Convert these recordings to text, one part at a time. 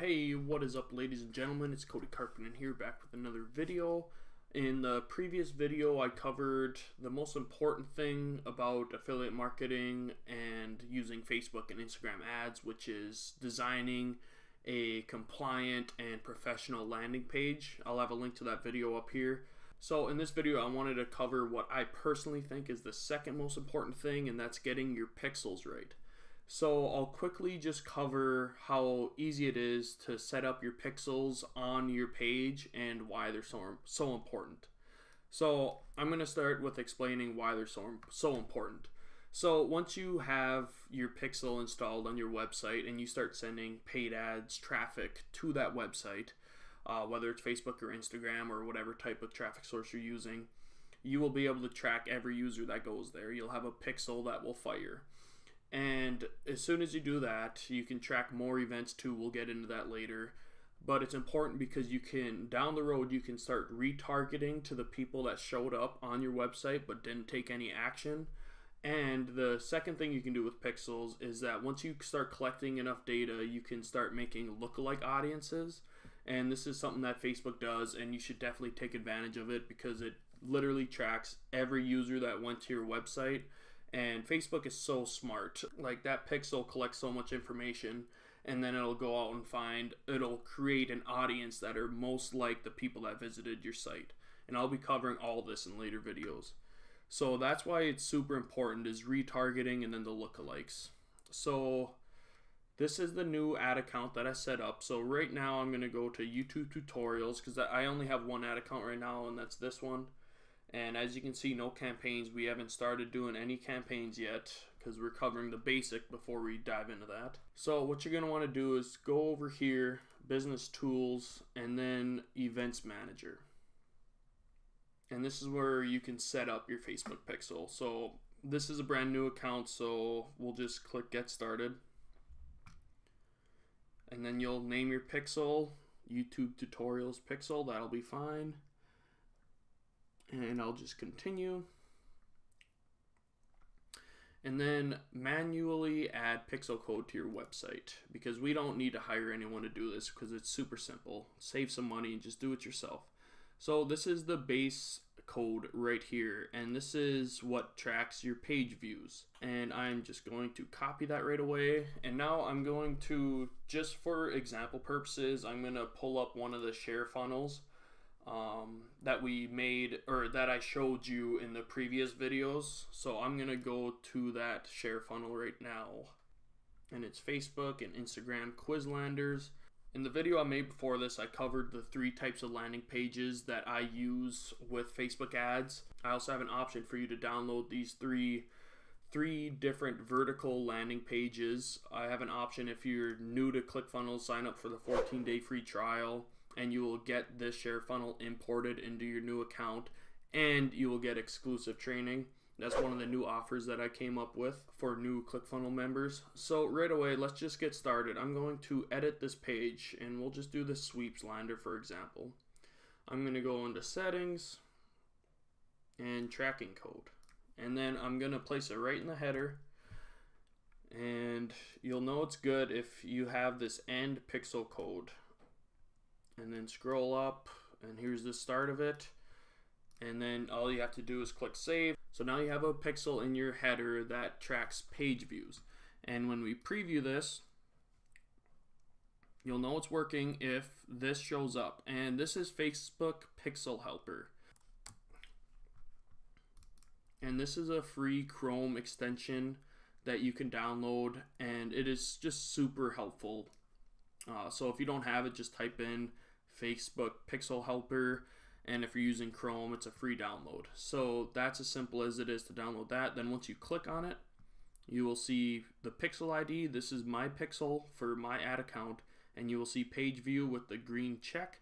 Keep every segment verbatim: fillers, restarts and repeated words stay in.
Hey, what is up, ladies and gentlemen? It's Kody Karppinen here, back with another video. In the previous video, I covered the most important thing about affiliate marketing and using Facebook and Instagram ads, which is designing a compliant and professional landing page. I'll have a link to that video up here. So in this video, I wanted to cover what I personally think is the second most important thing, and that's getting your pixels right. So I'll quickly just cover how easy it is to set up your pixels on your page and why they're so, so important. So I'm going to start with explaining why they're so, so important. So once you have your pixel installed on your website and you start sending paid ads traffic to that website, uh, whether it's Facebook or Instagram or whatever type of traffic source you're using, you will be able to track every user that goes there. You'll have a pixel that will fire. And as soon as you do that, you can track more events too. We'll get into that later. But it's important because you can, down the road, you can start retargeting to the people that showed up on your website but didn't take any action. And the second thing you can do with pixels is that once you start collecting enough data, you can start making lookalike audiences. And this is something that Facebook does, and you should definitely take advantage of it because it literally tracks every user that went to your website. And Facebook is so smart. Like, that pixel collects so much information, and then it'll go out and find, it'll create an audience that are most like the people that visited your site. And I'll be covering all this in later videos. So that's why it's super important, is retargeting and then the lookalikes. So this is the new ad account that I set up. So right now I'm gonna go to YouTube Tutorials because I only have one ad account right now, and that's this one. And as you can see, no campaigns. We haven't started doing any campaigns yet because we're covering the basic before we dive into that. So what you're going to want to do is go over here, business tools, and then events manager. And this is where you can set up your Facebook pixel. So this is a brand new account, so we'll just click get started. And then you'll name your pixel YouTube Tutorials Pixel. That'll be fine. And I'll just continue. And then manually add pixel code to your website, because we don't need to hire anyone to do this because it's super simple. Save some money and just do it yourself. So this is the base code right here, and this is what tracks your page views. And I'm just going to copy that right away. And now I'm going to, just for example purposes, I'm going to pull up one of the ShareFunnels um that we made, or that I showed you in the previous videos. So I'm gonna go to that ShareFunnel right now, and it's Facebook and Instagram Quizlanders. In the video I made before this, I covered the three types of landing pages that I use with Facebook ads. I also have an option for you to download these three three different vertical landing pages. I have an option, if you're new to ClickFunnels, sign up for the fourteen day free trial, and you will get this ShareFunnel imported into your new account, and you will get exclusive training. That's one of the new offers that I came up with for new ClickFunnels members. So right away, let's just get started. I'm going to edit this page, and we'll just do the sweeps lander for example. I'm gonna go into settings and tracking code, and then I'm gonna place it right in the header. And you'll know it's good if you have this end pixel code. And then scroll up, and here's the start of it, and then all you have to do is click save. So now you have a pixel in your header that tracks page views. And when we preview this, you'll know it's working if this shows up, and this is Facebook Pixel Helper, and this is a free Chrome extension that you can download, and it is just super helpful. Uh, so if you don't have it, just type in Facebook Pixel Helper, and if you're using Chrome, it's a free download. So that's as simple as it is to download that. Then once you click on it, you will see the pixel I D. This is my pixel for my ad account, and you will see page view with the green check,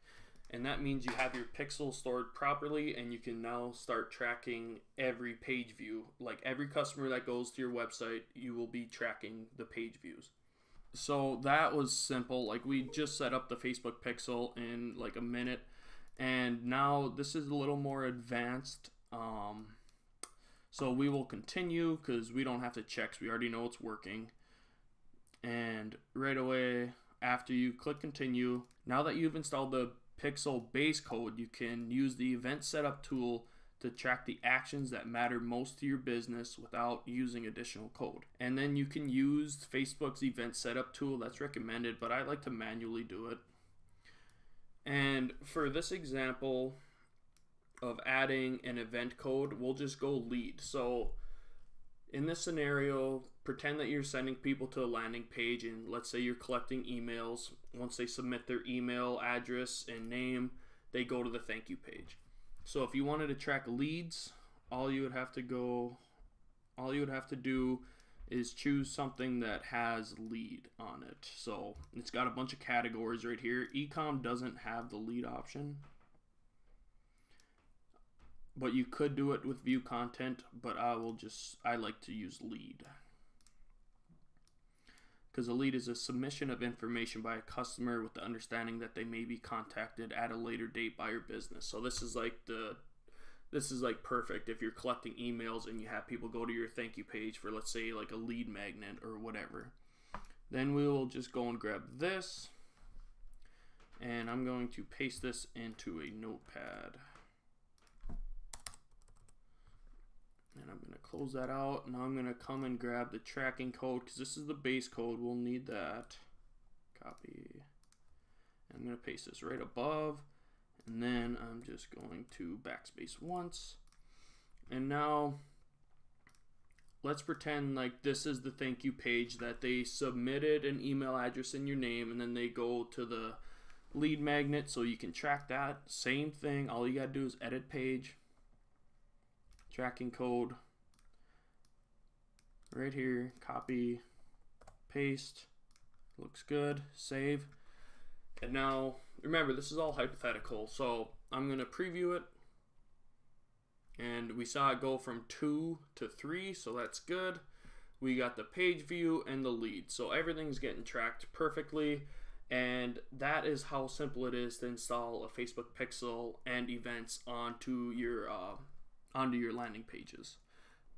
and that means you have your pixel stored properly, and you can now start tracking every page view. Like, every customer that goes to your website, you will be tracking the page views. So that was simple. Like, we just set up the Facebook pixel in like a minute, and now this is a little more advanced. Um, so we will continue because we don't have to check, so we already know it's working. And right away after you click continue. Now that you've installed the Pixel base code, you can use the event setup tool to track the actions that matter most to your business without using additional code. And then you can use Facebook's event setup tool, that's recommended, but I like to manually do it. And for this example of adding an event code, we'll just go lead. So in this scenario, pretend that you're sending people to a landing page, and let's say you're collecting emails. Once they submit their email address and name, they go to the thank you page. So if you wanted to track leads, all you would have to go, all you would have to do is choose something that has lead on it. So it's got a bunch of categories right here. Ecom doesn't have the lead option, but you could do it with view content, but I will just, I like to use lead. Because a lead is a submission of information by a customer with the understanding that they may be contacted at a later date by your business. So this is like the, this is like perfect if you're collecting emails and you have people go to your thank you page for, let's say, like a lead magnet or whatever. Then we will just go and grab this, and I'm going to paste this into a notepad. And I'm going to close that out. Now I'm going to come and grab the tracking code, because this is the base code. We'll need that. Copy. I'm going to paste this right above. And then I'm just going to backspace once. And now let's pretend like this is the thank you page, that they submitted an email address in your name, and then they go to the lead magnet. So you can track that. Same thing. All you got to do is edit page. Tracking code right here, copy, paste, looks good, save. And now remember, this is all hypothetical, so I'm going to preview it, and we saw it go from two to three, so that's good. We got the page view and the lead, so everything's getting tracked perfectly. And that is how simple it is to install a Facebook Pixel and events onto your uh, onto your landing pages.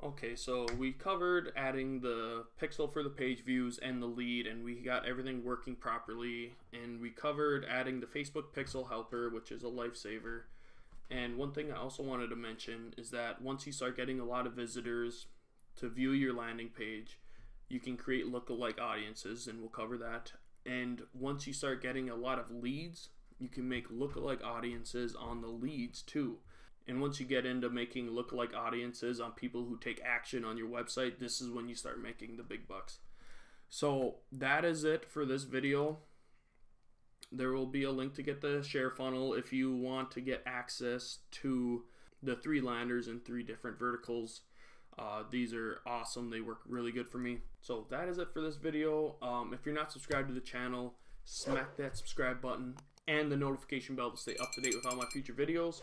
Okay, so we covered adding the pixel for the page views and the lead, and we got everything working properly, and we covered adding the Facebook Pixel Helper, which is a lifesaver. And one thing I also wanted to mention is that once you start getting a lot of visitors to view your landing page, you can create lookalike audiences, and we'll cover that. And once you start getting a lot of leads, you can make lookalike audiences on the leads too. And once you get into making lookalike audiences on people who take action on your website, this is when you start making the big bucks. So that is it for this video. There will be a link to get the ShareFunnel if you want to get access to the three landers in three different verticals. Uh, these are awesome. They work really good for me. So that is it for this video. Um, if you're not subscribed to the channel, smack that subscribe button and the notification bell to stay up to date with all my future videos.